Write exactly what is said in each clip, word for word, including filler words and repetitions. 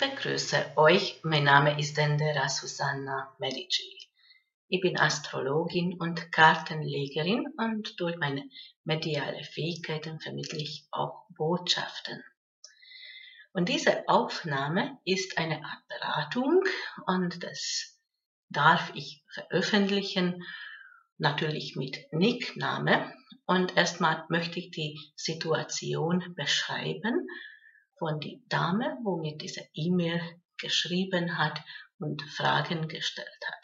Ich begrüße euch, mein Name ist Dendera Susanna Medici. Ich bin Astrologin und Kartenlegerin und durch meine mediale Fähigkeiten vermittle ich auch Botschaften. Und diese Aufnahme ist eine Art Beratung und das darf ich veröffentlichen, natürlich mit Nickname. Und erstmal möchte ich die Situation beschreiben von der Dame, wo mir diese E-Mail geschrieben hat und Fragen gestellt hat.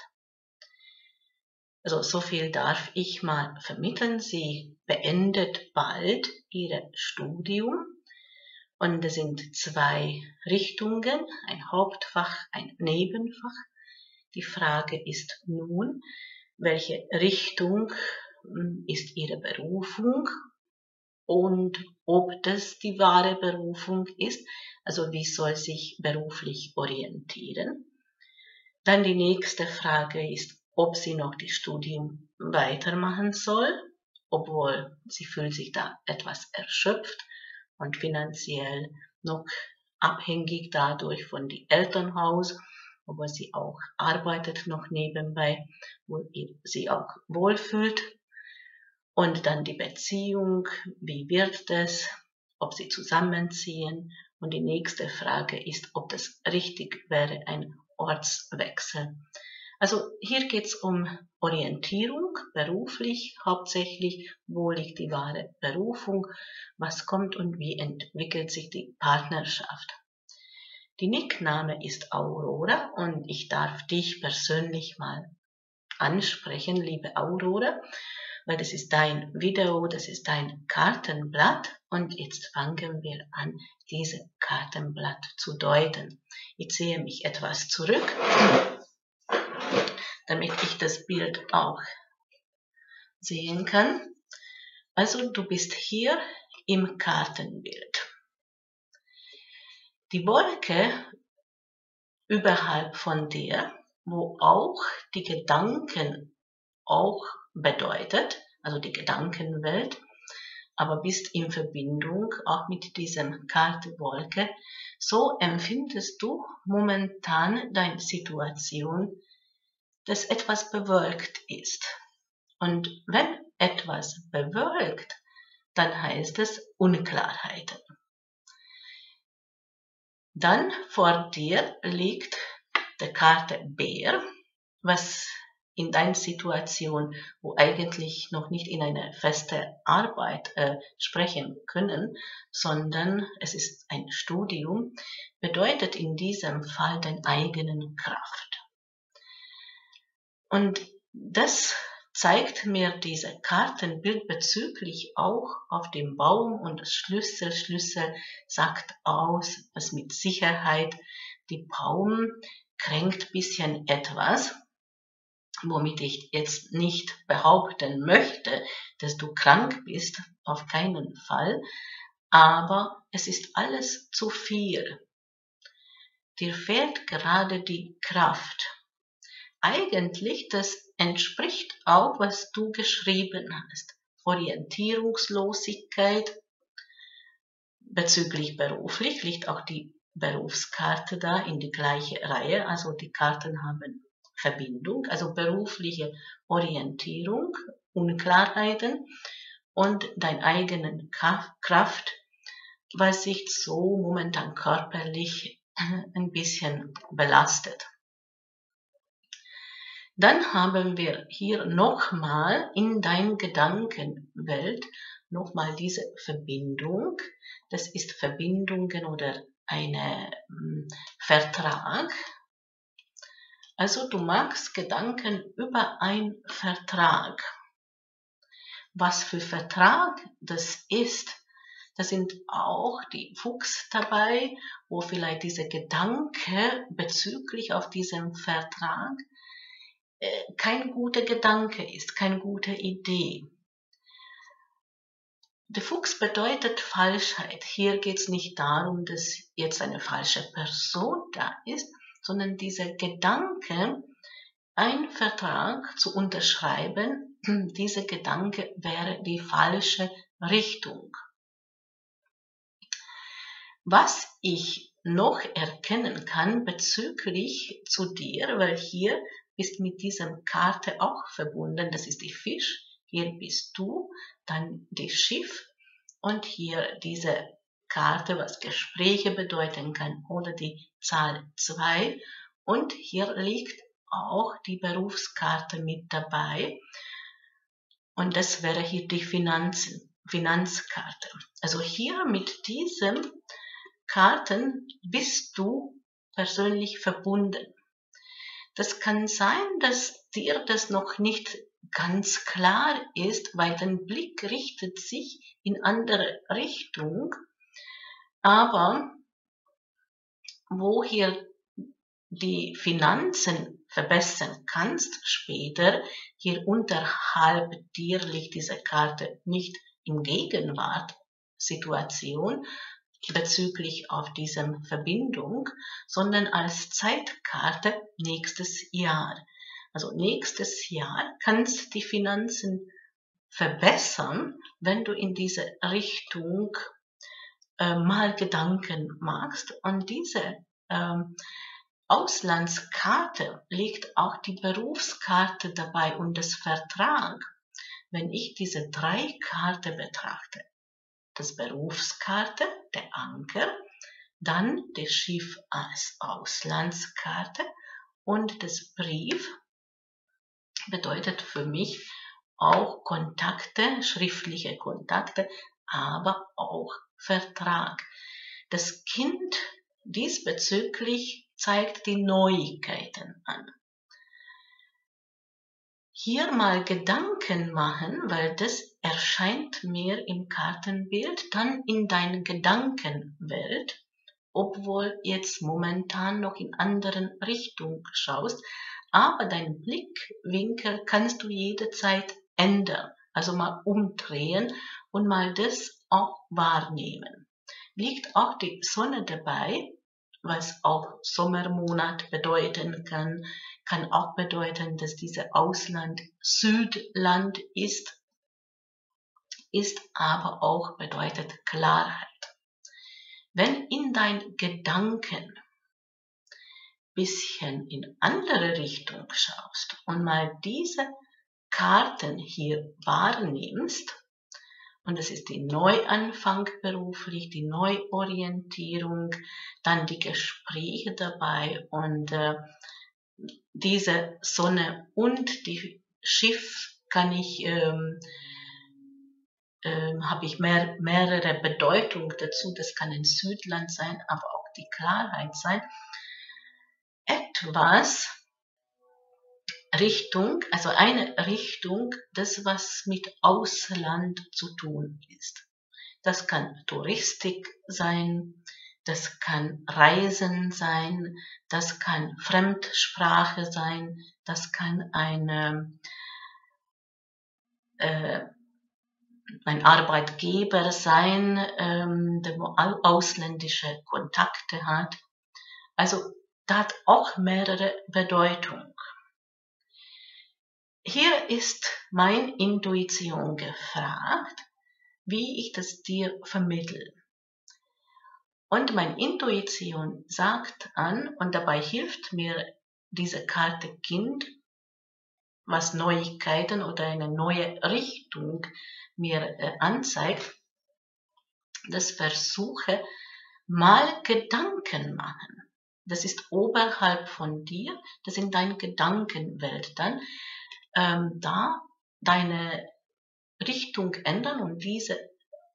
Also so viel darf ich mal vermitteln. Sie beendet bald ihr Studium und es sind zwei Richtungen, ein Hauptfach, ein Nebenfach. Die Frage ist nun, welche Richtung ist ihre Berufung und ob das die wahre Berufung ist, also wie soll sich beruflich orientieren. Dann die nächste Frage ist, ob sie noch das Studium weitermachen soll, obwohl sie fühlt sich da etwas erschöpft und finanziell noch abhängig dadurch von dem Elternhaus, obwohl sie auch arbeitet noch nebenbei, wo sie auch wohlfühlt. Und dann die Beziehung, wie wird es, ob sie zusammenziehen. Und die nächste Frage ist, ob das richtig wäre, ein Ortswechsel. Also hier geht es um Orientierung, beruflich hauptsächlich, wo liegt die wahre Berufung, was kommt und wie entwickelt sich die Partnerschaft. Die Nickname ist Aurora und ich darf dich persönlich mal ansprechen, liebe Aurora, weil das ist dein Video, das ist dein Kartenblatt und jetzt fangen wir an, dieses Kartenblatt zu deuten. Ich ziehe mich etwas zurück, damit ich das Bild auch sehen kann. Also du bist hier im Kartenbild. Die Wolke überhalb von dir, wo auch die Gedanken auch bedeutet, also die Gedankenwelt, aber bist in Verbindung auch mit diesem Kartenwolke, so empfindest du momentan deine Situation, dass etwas bewölkt ist. Und wenn etwas bewölkt, dann heißt es Unklarheiten. Dann vor dir liegt die Karte Bär, was in deiner Situation, wo eigentlich noch nicht in eine feste Arbeit äh, sprechen können, sondern es ist ein Studium, bedeutet in diesem Fall deine eigene Kraft. Und das zeigt mir diese Kartenbild bezüglich auch auf dem Baum und das Schlüssel. Schlüssel sagt aus, was mit Sicherheit die Baum kränkt bisschen etwas, womit ich jetzt nicht behaupten möchte, dass du krank bist, auf keinen Fall, aber es ist alles zu viel. Dir fehlt gerade die Kraft. Eigentlich, das entspricht auch, was du geschrieben hast. Orientierungslosigkeit bezüglich beruflich, liegt auch die Berufskarte da in die gleiche Reihe, also die Karten haben Verbindung, also berufliche Orientierung, Unklarheiten und deine eigene Kraft, was sich so momentan körperlich ein bisschen belastet. Dann haben wir hier nochmal in deiner Gedankenwelt nochmal diese Verbindung. Das ist Verbindungen oder ein Vertrag. Also du machst Gedanken über einen Vertrag. Was für Vertrag das ist, da sind auch die Fuchs dabei, wo vielleicht diese Gedanke bezüglich auf diesem Vertrag kein guter Gedanke ist, keine gute Idee. Der Fuchs bedeutet Falschheit. Hier geht es nicht darum, dass jetzt eine falsche Person da ist, sondern dieser Gedanke, einen Vertrag zu unterschreiben, dieser Gedanke wäre die falsche Richtung. Was ich noch erkennen kann bezüglich zu dir, weil hier bist mit dieser Karte auch verbunden. Das ist die Fisch, hier bist du, dann das Schiff und hier diese Karte, was Gespräche bedeuten kann, oder die Zahl zwei. Und hier liegt auch die Berufskarte mit dabei. Und das wäre hier die Finanzen, Finanzkarte. Also hier mit diesen Karten bist du persönlich verbunden. Das kann sein, dass dir das noch nicht ganz klar ist, weil dein Blick richtet sich in andere Richtung. Aber wo hier die Finanzen verbessern kannst später, hier unterhalb dir liegt diese Karte nicht im Gegenwartssituation bezüglich auf dieser Verbindung, sondern als Zeitkarte nächstes Jahr. Also nächstes Jahr kannst die Finanzen verbessern, wenn du in diese Richtung äh, mal Gedanken machst. Und diese äh, Auslandskarte liegt auch die Berufskarte dabei und das Vertrag. Wenn ich diese drei Karten betrachte, das Berufskarte, der Anker, dann das Schiff als Auslandskarte und das Brief bedeutet für mich auch Kontakte, schriftliche Kontakte, aber auch Vertrag. Das Kind diesbezüglich zeigt die Neuigkeiten an. Hier mal Gedanken machen, weil das erscheint mir im Kartenbild dann in deiner Gedankenwelt, obwohl jetzt momentan noch in anderen Richtung schaust, aber deinen Blickwinkel kannst du jederzeit ändern, also mal umdrehen und mal das auch wahrnehmen. Liegt auch die Sonne dabei, was auch Sommermonat bedeuten kann, kann auch bedeuten, dass dieses Ausland Südland ist, ist aber auch bedeutet Klarheit. Wenn in deinen Gedanken bisschen in andere Richtung schaust und mal diese Karten hier wahrnimmst, und das ist die Neuanfang beruflich, die Neuorientierung, dann die Gespräche dabei und äh, diese Sonne und die Schiff kann ich, ähm, äh, habe ich mehr, mehrere Bedeutungen dazu. Das kann in Südland sein, aber auch die Klarheit sein. Etwas Richtung, also eine Richtung, das was mit Ausland zu tun ist. Das kann Touristik sein, das kann Reisen sein, das kann Fremdsprache sein, das kann eine, äh, ein Arbeitgeber sein, ähm, der ausländische Kontakte hat. Also das hat auch mehrere Bedeutungen. Hier ist meine Intuition gefragt, wie ich das dir vermittle. Und meine Intuition sagt an, und dabei hilft mir diese Karte Kind, was Neuigkeiten oder eine neue Richtung mir anzeigt, dass versuche mal Gedanken machen. Das ist oberhalb von dir, das ist deine Gedankenwelt dann. Ähm, da deine Richtung ändern und diese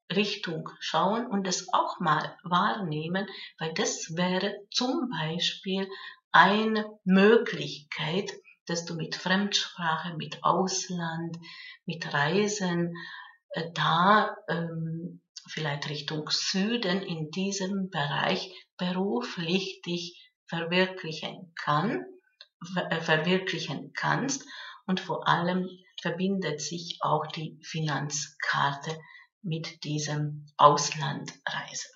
Richtung schauen und das auch mal wahrnehmen, weil das wäre zum Beispiel eine Möglichkeit, dass du mit Fremdsprache, mit Ausland, mit Reisen äh, da ähm, vielleicht Richtung Süden in diesem Bereich beruflich dich verwirklichen kann, äh, verwirklichen kannst. Und vor allem verbindet sich auch die Finanzkarte mit diesem Auslandreise.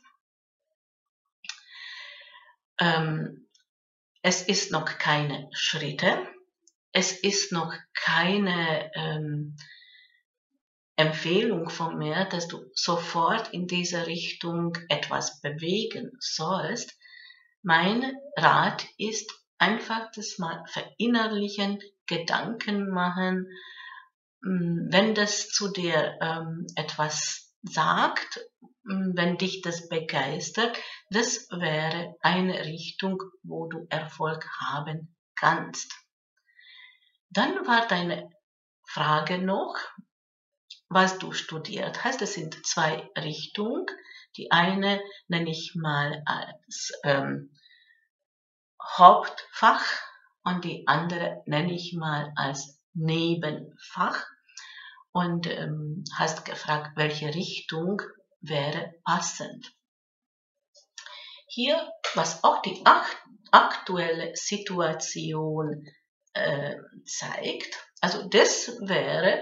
Ähm, es ist noch keine Schritte, es ist noch keine ähm, Empfehlung von mir, dass du sofort in diese Richtung etwas bewegen sollst, Mein Rat ist einfach das mal verinnerlichen, Gedanken machen. Wenn das zu dir ähm, etwas sagt, wenn dich das begeistert, das wäre eine Richtung, wo du Erfolg haben kannst. Dann war deine Frage noch, was du studiert hast. Es sind zwei Richtungen. Die eine nenne ich mal als ähm, Hauptfach und die andere nenne ich mal als Nebenfach. Und ähm, hast gefragt, welche Richtung wäre passend. Hier, was auch die aktuelle Situation äh, zeigt, also das wäre,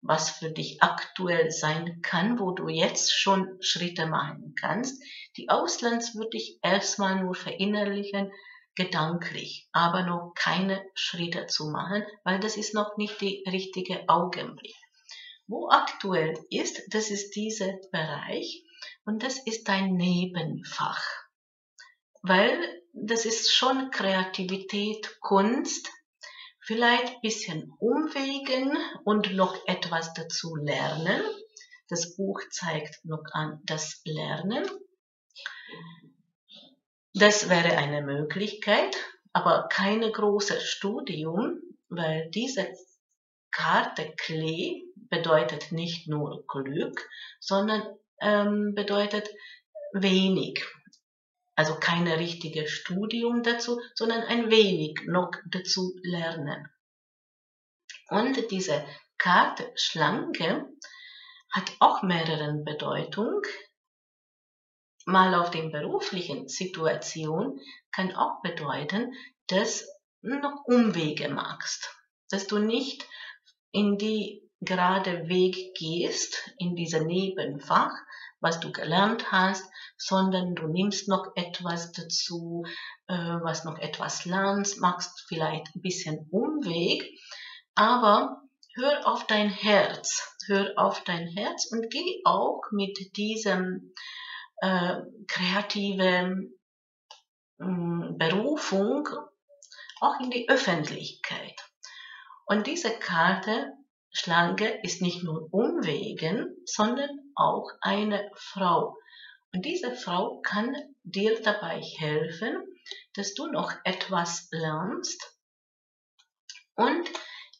was für dich aktuell sein kann, wo du jetzt schon Schritte machen kannst. Die Auslands würde ich erstmal nur verinnerlichen, gedanklich, aber noch keine Schritte zu machen, weil das ist noch nicht der richtige Augenblick. Wo aktuell ist, das ist dieser Bereich und das ist dein Nebenfach, weil das ist schon Kreativität, Kunst, vielleicht ein bisschen umwegen und noch etwas dazu lernen. Das Buch zeigt noch an das Lernen. Das wäre eine Möglichkeit, aber kein großes Studium, weil diese Karte Klee bedeutet nicht nur Glück, sondern ähm, bedeutet wenig. Also kein richtiges Studium dazu, sondern ein wenig noch dazu lernen. Und diese Karte Schlange hat auch mehrere Bedeutungen. Mal auf den beruflichen Situation kann auch bedeuten, dass du noch Umwege machst, dass du nicht in die gerade Weg gehst, in diese Nebenfach, was du gelernt hast, sondern du nimmst noch etwas dazu, äh, was noch etwas lernst, machst vielleicht ein bisschen Umweg, aber hör auf dein Herz, hör auf dein Herz und geh auch mit diesem äh, kreativen äh, Berufung auch in die Öffentlichkeit. Und diese Karte Schlange ist nicht nur Umwegen, sondern auch eine Frau. Und diese Frau kann dir dabei helfen, dass du noch etwas lernst und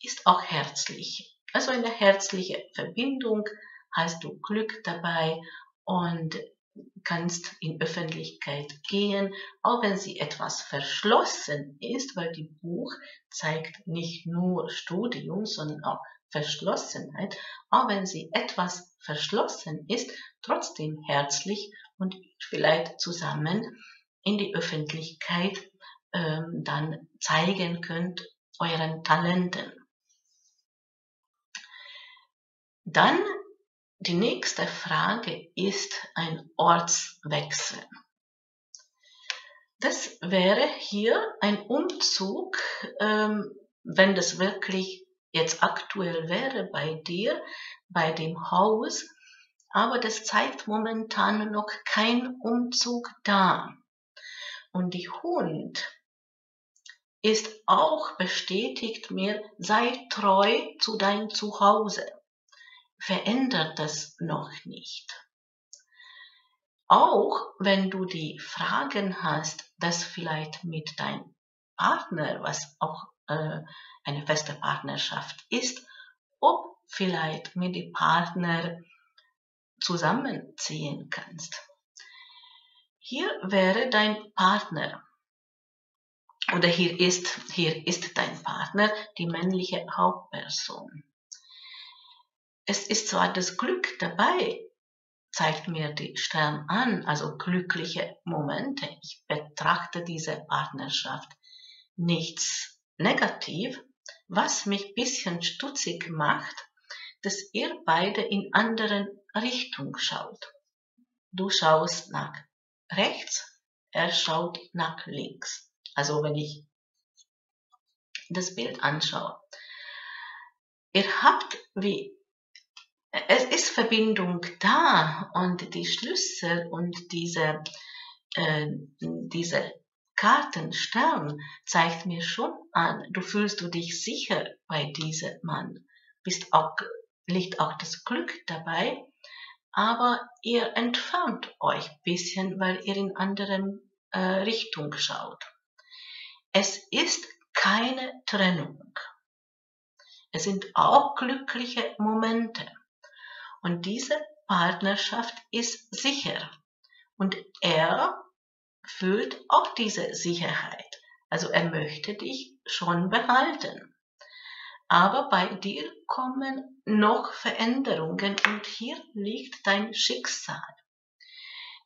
ist auch herzlich. Also eine herzliche Verbindung, hast du Glück dabei und kannst in Öffentlichkeit gehen, auch wenn sie etwas verschlossen ist, weil die Buch zeigt nicht nur Studium, sondern auch Verschlossenheit, auch wenn sie etwas verschlossen ist, trotzdem herzlich und vielleicht zusammen in die Öffentlichkeit ähm, dann zeigen könnt, euren Talenten. Dann die nächste Frage ist ein Ortswechsel. Das wäre hier ein Umzug, ähm, wenn das wirklich jetzt aktuell wäre bei dir, bei dem Haus, aber das zeigt momentan noch kein Umzug da. Und die Hund ist auch bestätigt mir, sei treu zu deinem Zuhause. Verändert das noch nicht. Auch wenn du die Fragen hast, dass vielleicht mit deinem Partner, was auch eine feste Partnerschaft ist, ob vielleicht mit dem Partner zusammenziehen kannst. Hier wäre dein Partner oder hier ist, hier ist dein Partner die männliche Hauptperson. Es ist zwar das Glück dabei, zeigt mir die Stern an, also glückliche Momente. Ich betrachte diese Partnerschaft nichts negativ, was mich ein bisschen stutzig macht, dass ihr beide in anderen Richtung schaut. Du schaust nach rechts, er schaut nach links. Also wenn ich das Bild anschaue. Ihr habt wie, es ist Verbindung da und die Schlüssel und diese, äh, diese Kartenstern zeigt mir schon an, du fühlst du dich sicher bei diesem Mann. Bist auch, liegt auch das Glück dabei, aber ihr entfernt euch ein bisschen, weil ihr in anderen äh, Richtung schaut. Es ist keine Trennung. Es sind auch glückliche Momente. Und diese Partnerschaft ist sicher. Und er fühlt auch diese Sicherheit. Also er möchte dich schon behalten. Aber bei dir kommen noch Veränderungen und hier liegt dein Schicksal.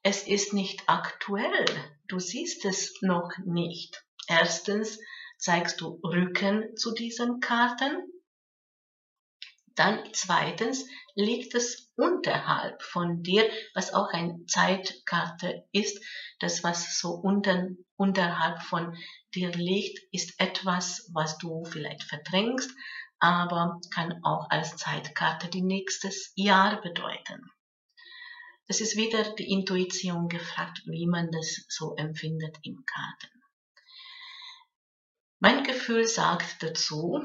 Es ist nicht aktuell. Du siehst es noch nicht. Erstens zeigst du Rücken zu diesen Karten. Dann zweitens liegt es unterhalb von dir, was auch eine Zeitkarte ist. Das, was so unten, unterhalb von dir liegt, ist etwas, was du vielleicht verdrängst, aber kann auch als Zeitkarte die nächstes Jahr bedeuten. Es ist wieder die Intuition gefragt, wie man das so empfindet im Karten. Mein Gefühl sagt dazu,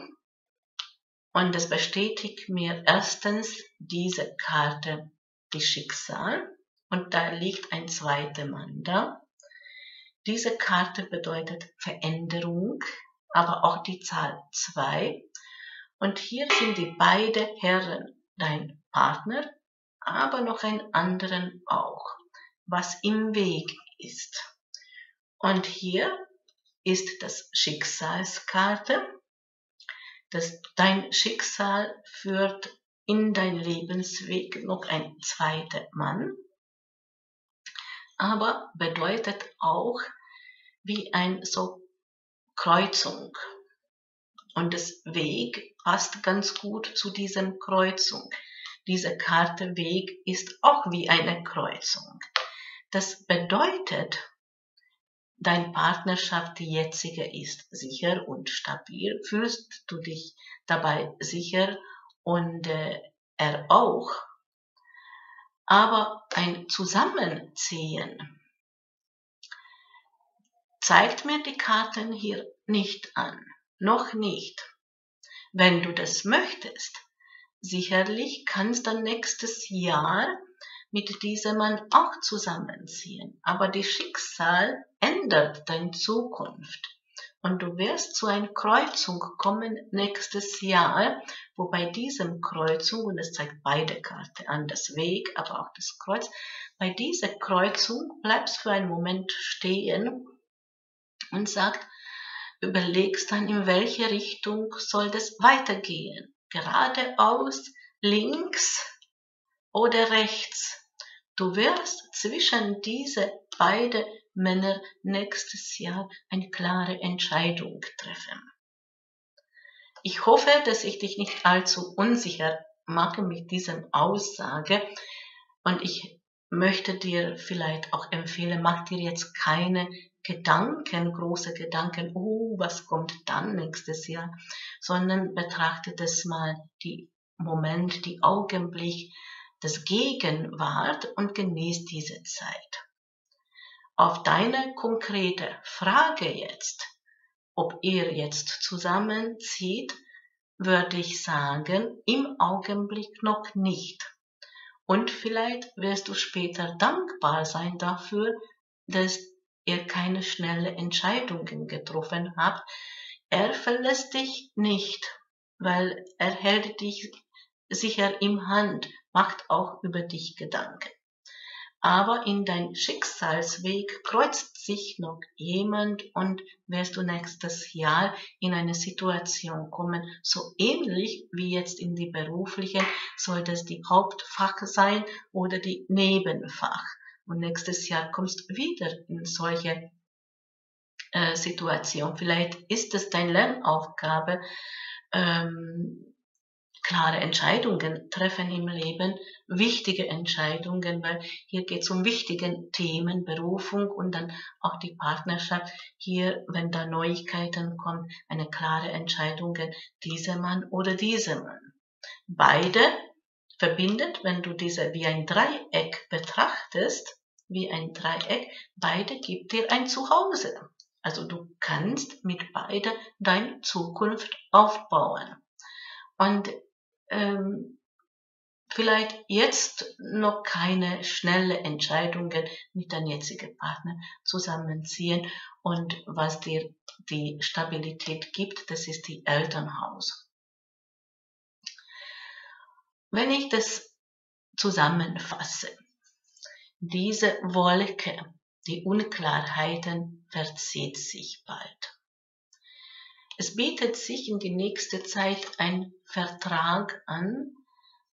und das bestätigt mir erstens diese Karte, die Schicksal. Und da liegt ein zweiter Mann da. Diese Karte bedeutet Veränderung, aber auch die Zahl zwei. Und hier sind die beiden Herren, dein Partner, aber noch einen anderen auch, was im Weg ist. Und hier ist das Schicksalskarte. Dass dein Schicksal führt in dein Lebensweg noch ein zweiter Mann, aber bedeutet auch wie ein so Kreuzung. Und das Weg passt ganz gut zu diesem Kreuzung. Diese Karte Weg ist auch wie eine Kreuzung. Das bedeutet, deine Partnerschaft, die jetzige, ist sicher und stabil. Fühlst du dich dabei sicher und äh, er auch. Aber ein Zusammenziehen zeigt mir die Karten hier nicht an. Noch nicht. Wenn du das möchtest, sicherlich kannst du nächstes Jahr mit diesem Mann auch zusammenziehen. Aber das Schicksal ändert deine Zukunft. Und du wirst zu einer Kreuzung kommen nächstes Jahr, wo bei diesem Kreuzung, und das zeigt beide Karten an, das Weg, aber auch das Kreuz, bei dieser Kreuzung bleibst du für einen Moment stehen und sagt, überlegst dann, in welche Richtung soll das weitergehen. Geradeaus, links oder rechts. Du wirst zwischen diese beiden Männer nächstes Jahr eine klare Entscheidung treffen. Ich hoffe, dass ich dich nicht allzu unsicher mache mit dieser Aussage und ich möchte dir vielleicht auch empfehlen, mach dir jetzt keine Gedanken, große Gedanken, oh, was kommt dann nächstes Jahr, sondern betrachte das mal, die Moment, die Augenblick, das Gegenwart und genießt diese Zeit. Auf deine konkrete Frage jetzt, ob ihr jetzt zusammenzieht, würde ich sagen, im Augenblick noch nicht. Und vielleicht wirst du später dankbar sein dafür, dass ihr keine schnellen Entscheidungen getroffen habt. Er verlässt dich nicht, weil er hält dich sicher im Hand, macht auch über dich Gedanken. Aber in deinem Schicksalsweg kreuzt sich noch jemand und wirst du nächstes Jahr in eine Situation kommen, so ähnlich wie jetzt in die beruflichen, soll das die Hauptfach sein oder die Nebenfach. Und nächstes Jahr kommst du wieder in solche äh, Situation. Vielleicht ist es deine Lernaufgabe, ähm, klare Entscheidungen treffen im Leben, wichtige Entscheidungen, weil hier geht es um wichtige Themen, Berufung und dann auch die Partnerschaft. Hier, wenn da Neuigkeiten kommen, eine klare Entscheidung, dieser Mann oder dieser Mann. Beide verbindet, wenn du diese wie ein Dreieck betrachtest, wie ein Dreieck, beide gibt dir ein Zuhause. Also du kannst mit beiden deine Zukunft aufbauen. Und ähm, vielleicht jetzt noch keine schnelle Entscheidungen mit deinem jetzigen Partner zusammenziehen. Und was dir die Stabilität gibt, das ist die Elternhaus. Wenn ich das zusammenfasse, diese Wolke, die Unklarheiten, verzieht sich bald. Es bietet sich in die nächste Zeit ein Vertrag an,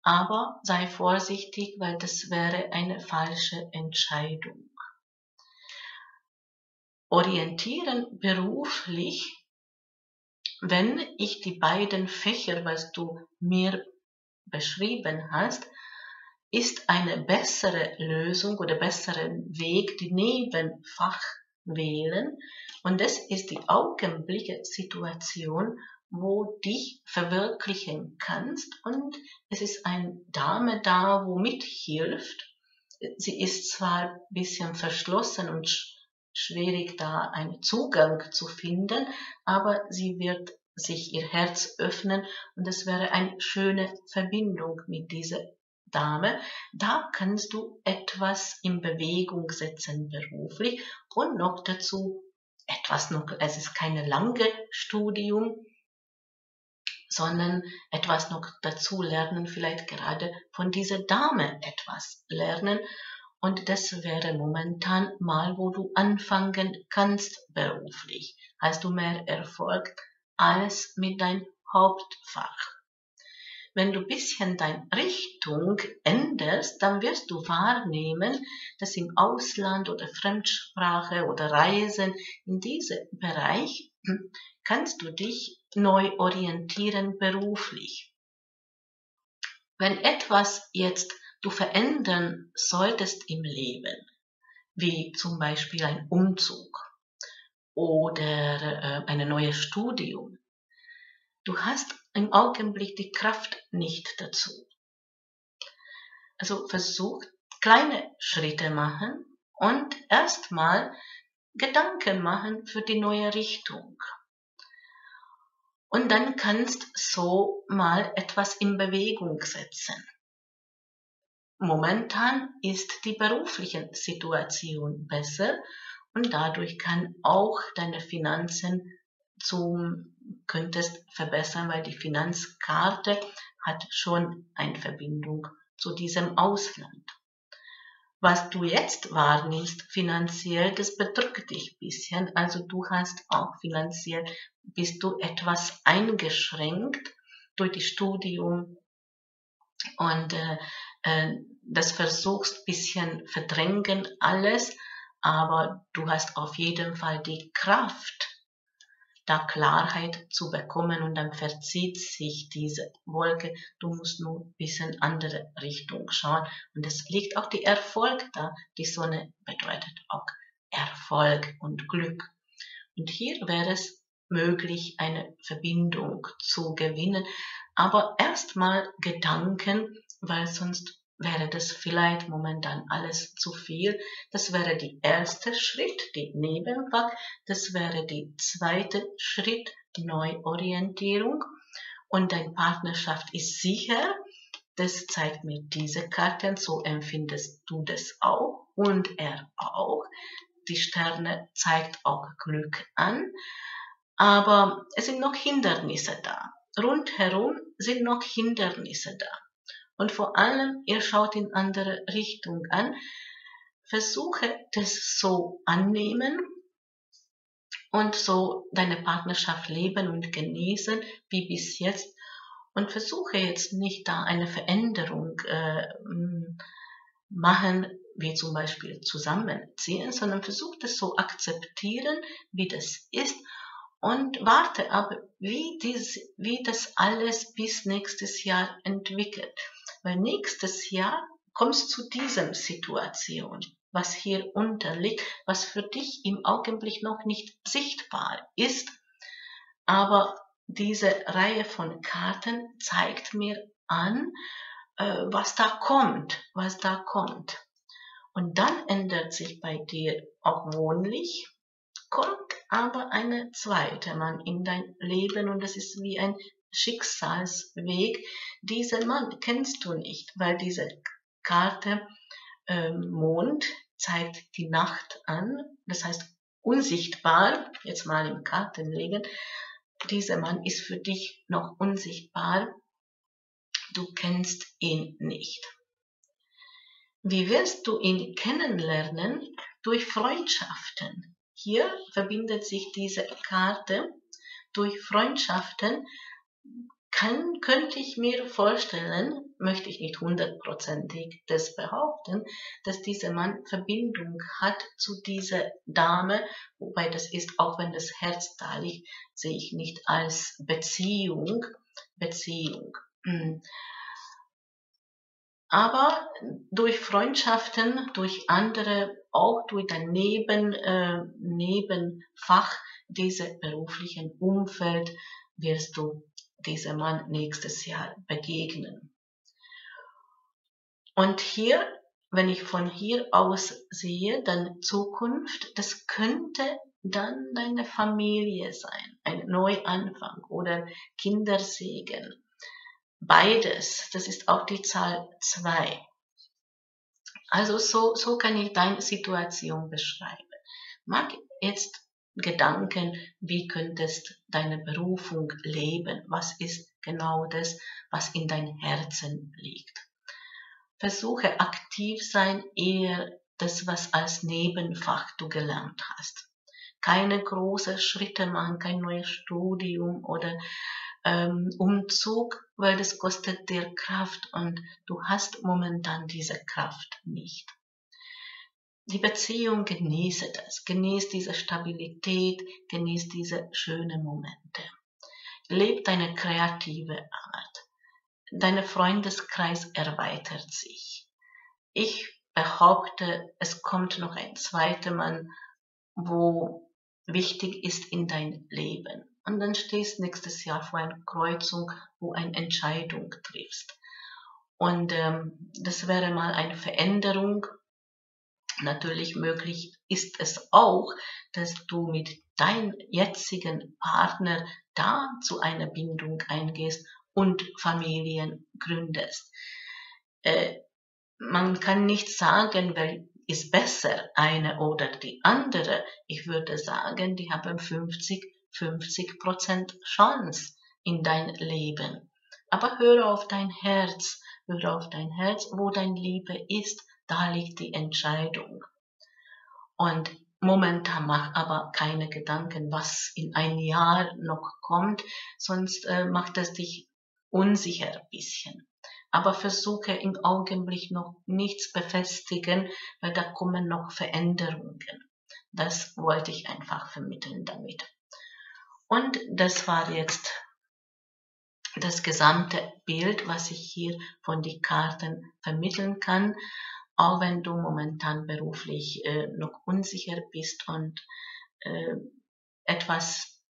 aber sei vorsichtig, weil das wäre eine falsche Entscheidung. Orientieren beruflich, wenn ich die beiden Fächer, was du mir beschrieben hast, ist eine bessere Lösung oder besseren Weg, die Nebenfach wählen. Und das ist die augenblickliche Situation, wo dich verwirklichen kannst. Und es ist eine Dame da, wo mithilft. Sie ist zwar ein bisschen verschlossen und sch schwierig, da einen Zugang zu finden, aber sie wird sich ihr Herz öffnen und es wäre eine schöne Verbindung mit dieser Dame. Da kannst du etwas in Bewegung setzen beruflich und noch dazu etwas noch, es ist keine lange Studium, sondern etwas noch dazu lernen, vielleicht gerade von dieser Dame etwas lernen und das wäre momentan mal, wo du anfangen kannst beruflich. Hast du mehr Erfolg als mit deinem Hauptfach. Wenn du ein bisschen deine Richtung änderst, dann wirst du wahrnehmen, dass im Ausland oder Fremdsprache oder Reisen in diesem Bereich kannst du dich neu orientieren beruflich. Wenn etwas jetzt du verändern solltest im Leben, wie zum Beispiel ein Umzug oder ein neues Studium, du hast im Augenblick die Kraft nicht dazu. Also versuch kleine Schritte machen und erstmal Gedanken machen für die neue Richtung. Und dann kannst so mal etwas in Bewegung setzen. Momentan ist die berufliche Situation besser und dadurch kann auch deine Finanzen zum könntest verbessern, weil die Finanzkarte hat schon eine Verbindung zu diesem Ausland. Was du jetzt wahrnimmst finanziell, das bedrückt dich ein bisschen, also du hast auch finanziell, bist du etwas eingeschränkt durch das Studium und äh, das versuchst ein bisschen verdrängen alles, aber du hast auf jeden Fall die Kraft, da Klarheit zu bekommen und dann verzieht sich diese Wolke. Du musst nur ein bisschen andere Richtung schauen. Und es liegt auch der Erfolg da. Die Sonne bedeutet auch Erfolg und Glück. Und hier wäre es möglich, eine Verbindung zu gewinnen. Aber erstmal Gedanken, weil sonst wäre das vielleicht momentan alles zu viel. Das wäre der erste Schritt, die Nebenfach. Das wäre der zweite Schritt, Neuorientierung. Und deine Partnerschaft ist sicher. Das zeigt mir diese Karten. So empfindest du das auch und er auch. Die Sterne zeigt auch Glück an. Aber es sind noch Hindernisse da. Rundherum sind noch Hindernisse da. Und vor allem, ihr schaut in andere Richtung an. Versuche das so annehmen und so deine Partnerschaft leben und genießen, wie bis jetzt. Und versuche jetzt nicht da eine Veränderung äh, machen, wie zum Beispiel zusammenziehen, sondern versuche das so akzeptieren, wie das ist. Und warte ab, wie, dies, wie das alles bis nächstes Jahr entwickelt. Weil nächstes Jahr kommst du zu dieser Situation, was hier unterliegt, was für dich im Augenblick noch nicht sichtbar ist. Aber diese Reihe von Karten zeigt mir an, was da kommt, was da kommt. Und dann ändert sich bei dir auch wohnlich, kommt aber eine zweite Mann in dein Leben und das ist wie ein Schicksalsweg. Diesen Mann kennst du nicht, weil diese Karte äh, Mond zeigt die Nacht an, das heißt unsichtbar, jetzt mal im Kartenlegen, dieser Mann ist für dich noch unsichtbar, du kennst ihn nicht. Wie wirst du ihn kennenlernen? Durch Freundschaften. Hier verbindet sich diese Karte. Durch Freundschaften kann, könnte ich mir vorstellen, möchte ich nicht hundertprozentig das behaupten, dass dieser Mann Verbindung hat zu dieser Dame, wobei das ist, auch wenn das Herz da liegt, sehe ich nicht als Beziehung. Beziehung. Aber durch Freundschaften, durch andere, auch durch dein Neben, äh, Nebenfach, dieses beruflichen Umfeld, wirst du diesem Mann nächstes Jahr begegnen. Und hier, wenn ich von hier aus sehe, dann Zukunft, das könnte dann deine Familie sein, ein Neuanfang oder Kindersegen. Beides, das ist auch die Zahl zwei. Also so, so kann ich deine Situation beschreiben. Mach jetzt Gedanken, wie könntest deine Berufung leben? Was ist genau das, was in deinem Herzen liegt? Versuche aktiv sein, eher das, was als Nebenfach du gelernt hast. Keine großen Schritte machen, kein neues Studium oder ähm, Umzug, weil das kostet dir Kraft und du hast momentan diese Kraft nicht. Die Beziehung, genieße das, genieße diese Stabilität, genieße diese schönen Momente. Lebe deine kreative Art. Dein Freundeskreis erweitert sich. Ich behaupte, es kommt noch ein zweiter Mann, wo wichtig ist in dein Leben. Und dann stehst nächstes Jahr vor einer Kreuzung, wo eine Entscheidung triffst. Und ähm, das wäre mal eine Veränderung. Natürlich möglich ist es auch, dass du mit deinem jetzigen Partner da zu einer Bindung eingehst und Familien gründest. Äh, man kann nicht sagen, weil ist besser eine oder die andere. Ich würde sagen, die haben fünfzig Prozent Chance in dein Leben. Aber höre auf dein Herz, höre auf dein Herz, wo dein Liebe ist, da liegt die Entscheidung. Und momentan mach aber keine Gedanken, was in ein Jahr noch kommt, sonst äh, macht es dich unsicher ein bisschen. Aber versuche im Augenblick noch nichts befestigen, weil da kommen noch Veränderungen. Das wollte ich einfach vermitteln damit. Und das war jetzt das gesamte Bild, was ich hier von den Karten vermitteln kann, auch wenn du momentan beruflich äh, noch unsicher bist und äh, etwas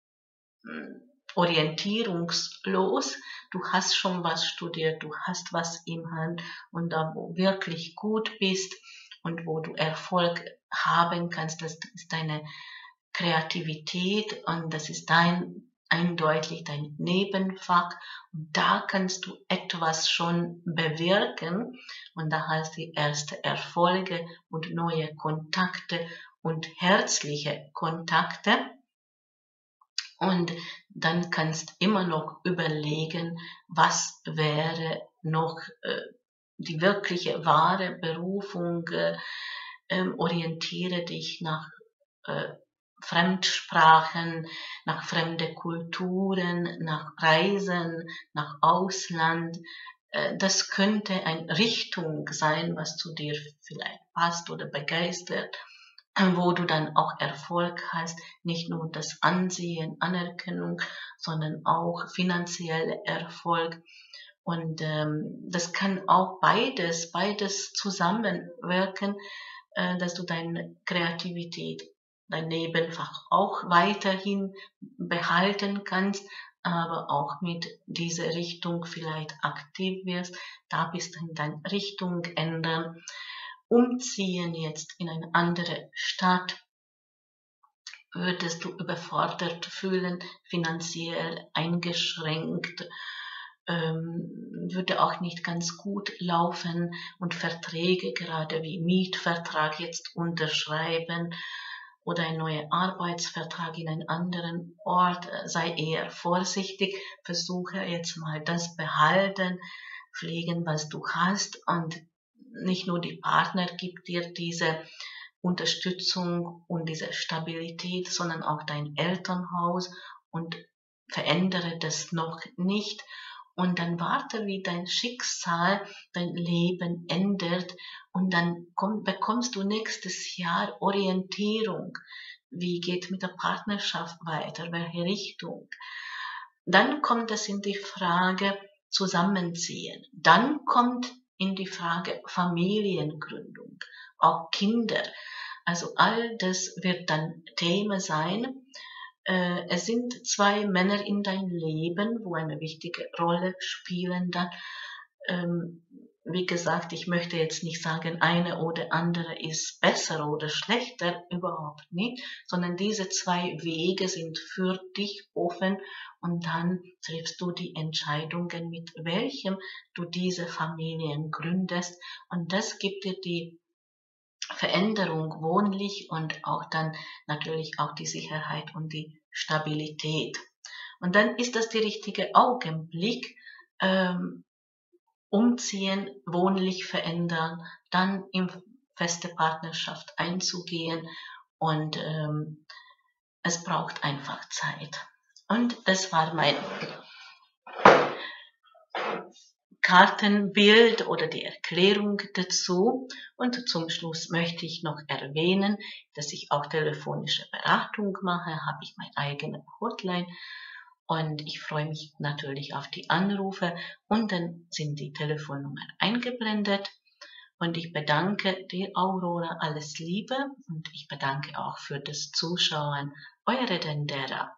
mh, orientierungslos. Du hast schon was studiert, du hast was im Hand und da, wo du wirklich gut bist und wo du Erfolg haben kannst, das ist deine Kreativität und das ist dein, eindeutig dein Nebenfach und da kannst du etwas schon bewirken und da hast du erste Erfolge und neue Kontakte und herzliche Kontakte. Und dann kannst immer noch überlegen, was wäre noch äh, die wirkliche, wahre Berufung. Äh, äh, orientiere dich nach äh, Fremdsprachen, nach fremden Kulturen, nach Reisen, nach Ausland. Äh, das könnte eine Richtung sein, was zu dir vielleicht passt oder begeistert, wo du dann auch Erfolg hast, nicht nur das Ansehen, Anerkennung, sondern auch finanzieller Erfolg. Und ähm, das kann auch beides, beides zusammenwirken, äh, dass du deine Kreativität, dein Nebenfach auch weiterhin behalten kannst, aber auch mit dieser Richtung vielleicht aktiv wirst, da bist du in deine Richtung ändern. Umziehen jetzt in eine andere Stadt, würdest du überfordert fühlen, finanziell eingeschränkt, ähm, würde auch nicht ganz gut laufen und Verträge, gerade wie Mietvertrag jetzt unterschreiben oder ein neuer Arbeitsvertrag in einem anderen Ort, sei eher vorsichtig, versuche jetzt mal das behalten, pflegen, was du hast, und nicht nur die Partner gibt dir diese Unterstützung und diese Stabilität, sondern auch dein Elternhaus, und verändere das noch nicht und dann warte, wie dein Schicksal dein Leben ändert, und dann komm, bekommst du nächstes Jahr Orientierung, wie geht mit der Partnerschaft weiter, welche Richtung. Dann kommt es in die Frage Zusammenziehen, dann kommt in die Frage Familiengründung, auch Kinder. Also all das wird dann Thema sein. Es sind zwei Männer in deinem Leben, wo eine wichtige Rolle spielen dann. Wie gesagt, ich möchte jetzt nicht sagen, eine oder andere ist besser oder schlechter, überhaupt nicht, sondern diese zwei Wege sind für dich offen, und dann triffst du die Entscheidungen, mit welchem du diese Familien gründest, und das gibt dir die Veränderung wohnlich und auch dann natürlich auch die Sicherheit und die Stabilität. Und dann ist das der richtige Augenblick, ähm, umziehen, wohnlich verändern, dann in feste Partnerschaft einzugehen, und ähm, es braucht einfach Zeit. Und das war mein Kartenbild oder die Erklärung dazu, und zum Schluss möchte ich noch erwähnen, dass ich auch telefonische Beratung mache, habe ich meine eigene Hotline, und ich freue mich natürlich auf die Anrufe, und dann sind die Telefonnummern eingeblendet, und ich bedanke dir, Aurora, alles Liebe, und ich bedanke auch für das Zuschauen, eure Dendera.